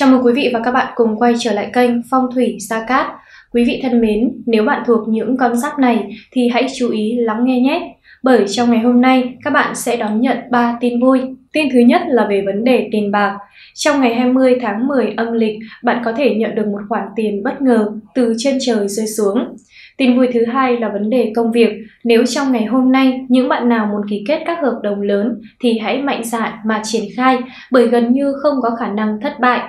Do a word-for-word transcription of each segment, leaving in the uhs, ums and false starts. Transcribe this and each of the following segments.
Chào mừng quý vị và các bạn cùng quay trở lại kênh Phong Thủy Gia Cát. Quý vị thân mến, nếu bạn thuộc những con giáp này thì hãy chú ý lắng nghe nhé. Bởi trong ngày hôm nay các bạn sẽ đón nhận ba tin vui. Tin thứ nhất là về vấn đề tiền bạc. Trong ngày hai mươi tháng mười âm lịch, bạn có thể nhận được một khoản tiền bất ngờ từ trên trời rơi xuống. Tin vui thứ hai là vấn đề công việc. Nếu trong ngày hôm nay những bạn nào muốn ký kết các hợp đồng lớn thì hãy mạnh dạn mà triển khai, bởi gần như không có khả năng thất bại.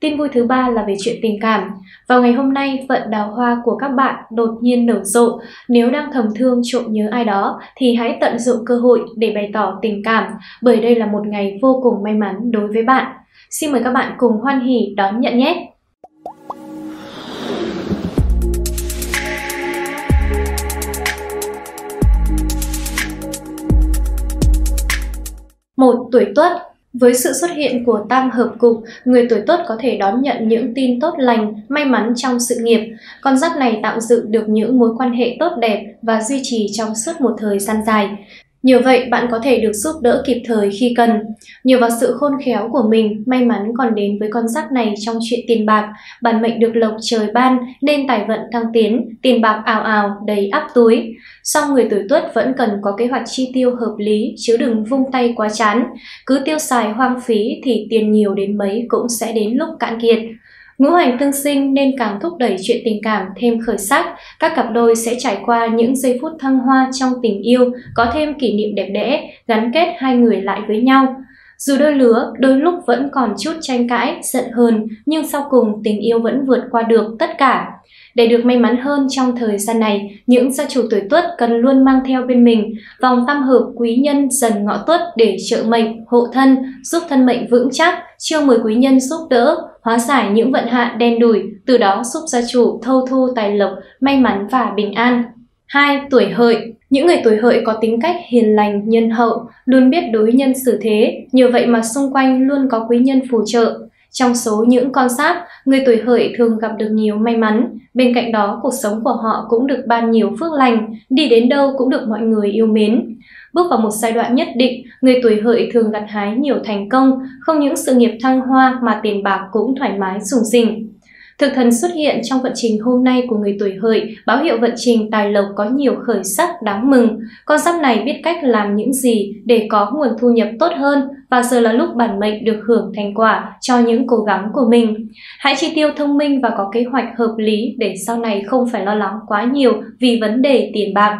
Tin vui thứ ba là về chuyện tình cảm. Vào ngày hôm nay, vận đào hoa của các bạn đột nhiên nở rộ. Nếu đang thầm thương trộm nhớ ai đó thì hãy tận dụng cơ hội để bày tỏ tình cảm, bởi đây là một ngày vô cùng may mắn đối với bạn. Xin mời các bạn cùng hoan hỉ đón nhận nhé! một Tuổi Tuất. Với sự xuất hiện của tam hợp cục, người tuổi Tuất có thể đón nhận những tin tốt lành, may mắn trong sự nghiệp. Con giáp này tạo dựng được những mối quan hệ tốt đẹp và duy trì trong suốt một thời gian dài. Nhờ vậy, bạn có thể được giúp đỡ kịp thời khi cần. Nhờ vào sự khôn khéo của mình, may mắn còn đến với con giáp này trong chuyện tiền bạc. Bản mệnh được lộc trời ban nên tài vận thăng tiến, tiền bạc ào ào, đầy ắp túi. Song người tuổi Tuất vẫn cần có kế hoạch chi tiêu hợp lý, chứ đừng vung tay quá chán. Cứ tiêu xài hoang phí thì tiền nhiều đến mấy cũng sẽ đến lúc cạn kiệt. Ngũ hành tương sinh nên càng thúc đẩy chuyện tình cảm thêm khởi sắc. Các cặp đôi sẽ trải qua những giây phút thăng hoa trong tình yêu, có thêm kỷ niệm đẹp đẽ, gắn kết hai người lại với nhau. Dù đôi lứa đôi lúc vẫn còn chút tranh cãi, giận hờn, nhưng sau cùng tình yêu vẫn vượt qua được tất cả. Để được may mắn hơn trong thời gian này, những gia chủ tuổi Tuất cần luôn mang theo bên mình vòng tam hợp quý nhân Dần Ngọ Tuất để trợ mệnh, hộ thân, giúp thân mệnh vững chắc, chiêu mời quý nhân giúp đỡ, hóa giải những vận hạn đen đủi, từ đó giúp gia chủ thâu thu tài lộc, may mắn và bình an. hai Tuổi Hợi. Những người tuổi Hợi có tính cách hiền lành, nhân hậu, luôn biết đối nhân xử thế, nhờ vậy mà xung quanh luôn có quý nhân phù trợ. Trong số những con giáp, người tuổi Hợi thường gặp được nhiều may mắn. Bên cạnh đó, cuộc sống của họ cũng được ban nhiều phước lành, đi đến đâu cũng được mọi người yêu mến. Bước vào một giai đoạn nhất định, người tuổi Hợi thường gặt hái nhiều thành công, không những sự nghiệp thăng hoa mà tiền bạc cũng thoải mái rủng rỉnh. Thực thần xuất hiện trong vận trình hôm nay của người tuổi Hợi, báo hiệu vận trình tài lộc có nhiều khởi sắc đáng mừng. Con giáp này biết cách làm những gì để có nguồn thu nhập tốt hơn, và giờ là lúc bản mệnh được hưởng thành quả cho những cố gắng của mình. Hãy chi tiêu thông minh và có kế hoạch hợp lý để sau này không phải lo lắng quá nhiều vì vấn đề tiền bạc.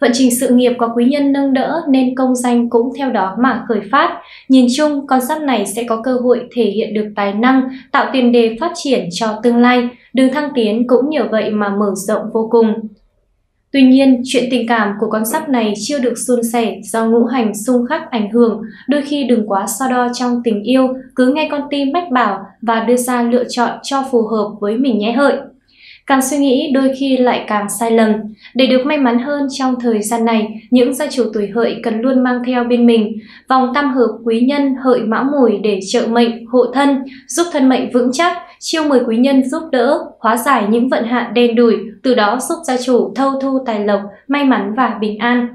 Vận trình sự nghiệp có quý nhân nâng đỡ nên công danh cũng theo đó mà khởi phát. Nhìn chung, con giáp này sẽ có cơ hội thể hiện được tài năng, tạo tiền đề phát triển cho tương lai. Đường thăng tiến cũng nhờ vậy mà mở rộng vô cùng. Tuy nhiên, chuyện tình cảm của con giáp này chưa được suôn sẻ do ngũ hành xung khắc ảnh hưởng. Đôi khi đừng quá so đo trong tình yêu, cứ nghe con tim mách bảo và đưa ra lựa chọn cho phù hợp với mình nhé Hợi. Càng suy nghĩ đôi khi lại càng sai lầm. Để được may mắn hơn trong thời gian này, những gia chủ tuổi Hợi cần luôn mang theo bên mình vòng tam hợp quý nhân Hợi Mão Mùi để trợ mệnh, hộ thân, giúp thân mệnh vững chắc, chiêu mời quý nhân giúp đỡ, hóa giải những vận hạn đen đủi, từ đó giúp gia chủ thâu thu tài lộc, may mắn và bình an.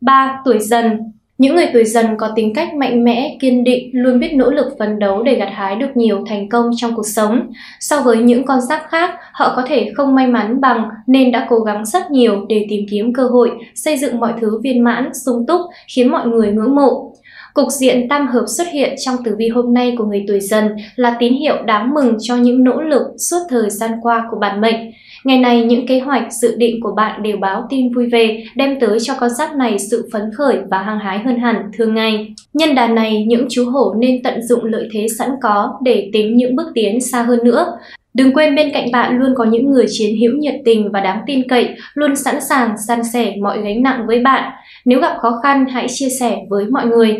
ba Tuổi Dần. Những người tuổi Dần có tính cách mạnh mẽ, kiên định, luôn biết nỗ lực phấn đấu để gặt hái được nhiều thành công trong cuộc sống. So với những con giáp khác, họ có thể không may mắn bằng nên đã cố gắng rất nhiều để tìm kiếm cơ hội, xây dựng mọi thứ viên mãn, sung túc, khiến mọi người ngưỡng mộ. Cục diện tam hợp xuất hiện trong tử vi hôm nay của người tuổi Dần là tín hiệu đáng mừng cho những nỗ lực suốt thời gian qua của bản mệnh. Ngày này, những kế hoạch, dự định của bạn đều báo tin vui về, đem tới cho con giáp này sự phấn khởi và hăng hái hơn hẳn thường ngày. Nhân đàn này, những chú hổ nên tận dụng lợi thế sẵn có để tính những bước tiến xa hơn nữa. Đừng quên bên cạnh bạn luôn có những người chiến hữu nhiệt tình và đáng tin cậy, luôn sẵn sàng san sẻ mọi gánh nặng với bạn. Nếu gặp khó khăn, hãy chia sẻ với mọi người.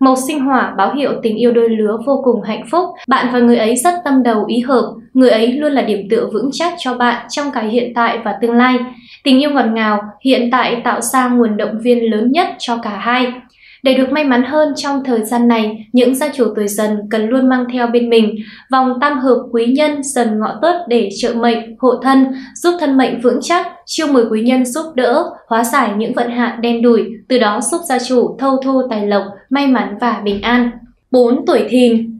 Màu sinh hỏa báo hiệu tình yêu đôi lứa vô cùng hạnh phúc. Bạn và người ấy rất tâm đầu ý hợp. Người ấy luôn là điểm tựa vững chắc cho bạn trong cả hiện tại và tương lai. Tình yêu ngọt ngào hiện tại tạo ra nguồn động viên lớn nhất cho cả hai. Để được may mắn hơn trong thời gian này, những gia chủ tuổi Dần cần luôn mang theo bên mình vòng tam hợp quý nhân Dần Ngọ Tuất để trợ mệnh, hộ thân, giúp thân mệnh vững chắc, chiêu mời quý nhân giúp đỡ, hóa giải những vận hạn đen đủi, từ đó giúp gia chủ thâu thu tài lộc, may mắn và bình an. bốn Tuổi Thìn.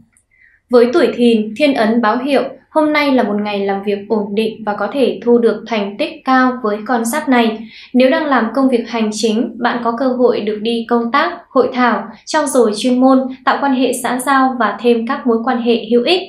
Với tuổi Thìn, thiên ấn báo hiệu hôm nay là một ngày làm việc ổn định và có thể thu được thành tích cao với con giáp này. Nếu đang làm công việc hành chính, bạn có cơ hội được đi công tác, hội thảo, trau dồi chuyên môn, tạo quan hệ xã giao và thêm các mối quan hệ hữu ích.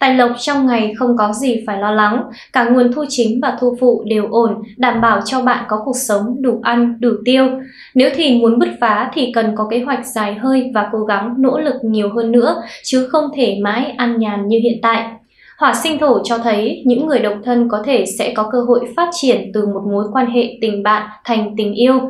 Tài lộc trong ngày không có gì phải lo lắng, cả nguồn thu chính và thu phụ đều ổn, đảm bảo cho bạn có cuộc sống đủ ăn, đủ tiêu. Nếu Thìn muốn bứt phá thì cần có kế hoạch dài hơi và cố gắng nỗ lực nhiều hơn nữa, chứ không thể mãi ăn nhàn như hiện tại. Hỏa sinh thổ cho thấy những người độc thân có thể sẽ có cơ hội phát triển từ một mối quan hệ tình bạn thành tình yêu.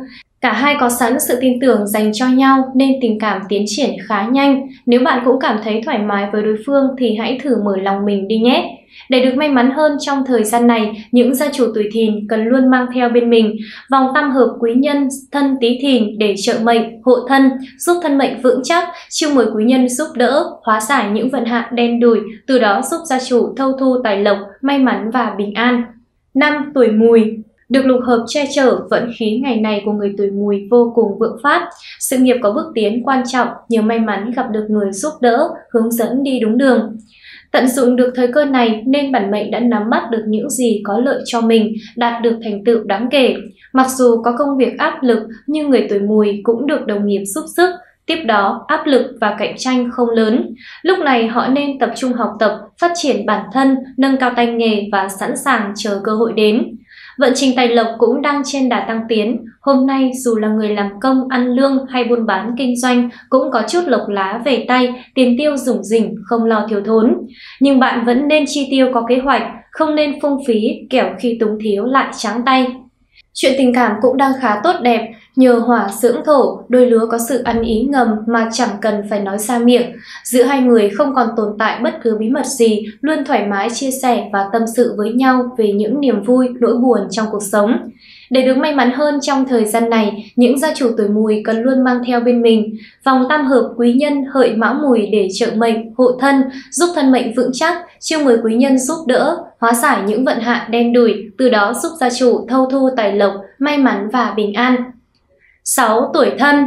Cả hai có sẵn sự tin tưởng dành cho nhau nên tình cảm tiến triển khá nhanh. Nếu bạn cũng cảm thấy thoải mái với đối phương thì hãy thử mở lòng mình đi nhé. Để được may mắn hơn trong thời gian này, những gia chủ tuổi Thìn cần luôn mang theo bên mình vòng tam hợp quý nhân Thân Tý Thìn để trợ mệnh, hộ thân, giúp thân mệnh vững chắc. Chiêu mời quý nhân giúp đỡ, hóa giải những vận hạn đen đủi, từ đó giúp gia chủ thâu thu tài lộc, may mắn và bình an. Năm tuổi Mùi được lục hợp che chở, vận khí ngày này của người tuổi Mùi vô cùng vượng phát. Sự nghiệp có bước tiến quan trọng, nhiều may mắn gặp được người giúp đỡ, hướng dẫn đi đúng đường. Tận dụng được thời cơ này nên bản mệnh đã nắm bắt được những gì có lợi cho mình, đạt được thành tựu đáng kể. Mặc dù có công việc áp lực nhưng người tuổi Mùi cũng được đồng nghiệp giúp sức. Tiếp đó, áp lực và cạnh tranh không lớn. Lúc này họ nên tập trung học tập, phát triển bản thân, nâng cao tay nghề và sẵn sàng chờ cơ hội đến. Vận trình tài lộc cũng đang trên đà tăng tiến. Hôm nay dù là người làm công, ăn lương hay buôn bán, kinh doanh cũng có chút lộc lá về tay, tiền tiêu rủng rỉnh, không lo thiếu thốn. Nhưng bạn vẫn nên chi tiêu có kế hoạch, không nên phung phí, kẻo khi túng thiếu lại trắng tay. Chuyện tình cảm cũng đang khá tốt đẹp. Nhờ hỏa dưỡng thổ, đôi lứa có sự ăn ý ngầm mà chẳng cần phải nói ra miệng. Giữa hai người không còn tồn tại bất cứ bí mật gì, luôn thoải mái chia sẻ và tâm sự với nhau về những niềm vui, nỗi buồn trong cuộc sống. Để được may mắn hơn trong thời gian này, những gia chủ tuổi Mùi cần luôn mang theo bên mình vòng tam hợp quý nhân Hợi Mão Mùi để trợ mệnh, hộ thân, giúp thân mệnh vững chắc. Chiêu mời quý nhân giúp đỡ, hóa giải những vận hạn đen đủi, từ đó giúp gia chủ thâu thu tài lộc, may mắn và bình an. sáu tuổi Thân.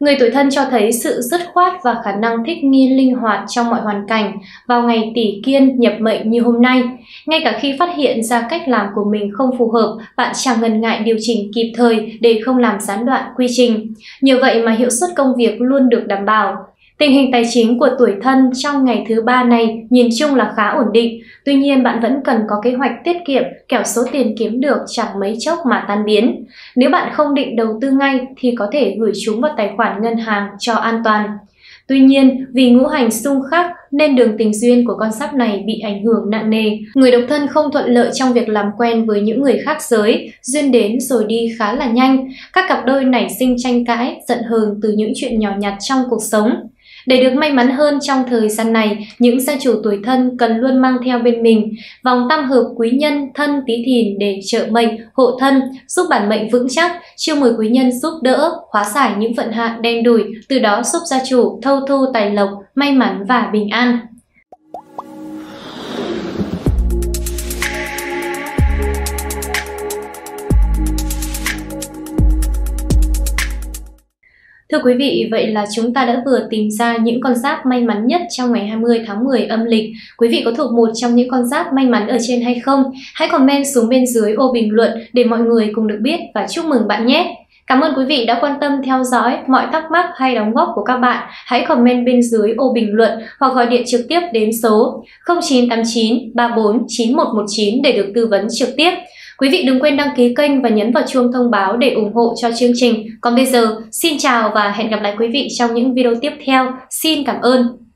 Người tuổi Thân cho thấy sự dứt khoát và khả năng thích nghi linh hoạt trong mọi hoàn cảnh vào ngày Tỷ Kiên nhập mệnh như hôm nay. Ngay cả khi phát hiện ra cách làm của mình không phù hợp, bạn chẳng ngần ngại điều chỉnh kịp thời để không làm gián đoạn quy trình. Nhờ vậy mà hiệu suất công việc luôn được đảm bảo. Tình hình tài chính của tuổi Thân trong ngày thứ ba này nhìn chung là khá ổn định. Tuy nhiên, bạn vẫn cần có kế hoạch tiết kiệm, kẻo số tiền kiếm được chẳng mấy chốc mà tan biến. Nếu bạn không định đầu tư ngay thì có thể gửi chúng vào tài khoản ngân hàng cho an toàn. Tuy nhiên, vì ngũ hành xung khắc nên đường tình duyên của con giáp này bị ảnh hưởng nặng nề. Người độc thân không thuận lợi trong việc làm quen với những người khác giới, duyên đến rồi đi khá là nhanh. Các cặp đôi nảy sinh tranh cãi, giận hờn từ những chuyện nhỏ nhặt trong cuộc sống. Để được may mắn hơn trong thời gian này, những gia chủ tuổi Thân cần luôn mang theo bên mình vòng tam hợp quý nhân Thân Tý Thìn để trợ mệnh, hộ thân, giúp bản mệnh vững chắc. Chiêu mời quý nhân giúp đỡ, hóa giải những vận hạn đen đủi, từ đó giúp gia chủ thâu thu tài lộc, may mắn và bình an. Thưa quý vị, vậy là chúng ta đã vừa tìm ra những con giáp may mắn nhất trong ngày hai mươi tháng mười âm lịch. Quý vị có thuộc một trong những con giáp may mắn ở trên hay không? Hãy comment xuống bên dưới ô bình luận để mọi người cùng được biết và chúc mừng bạn nhé! Cảm ơn quý vị đã quan tâm theo dõi. Mọi thắc mắc hay đóng góp của các bạn hãy comment bên dưới ô bình luận hoặc gọi điện trực tiếp đến số không chín tám chín ba bốn chín một một chín để được tư vấn trực tiếp. Quý vị đừng quên đăng ký kênh và nhấn vào chuông thông báo để ủng hộ cho chương trình. Còn bây giờ, xin chào và hẹn gặp lại quý vị trong những video tiếp theo. Xin cảm ơn!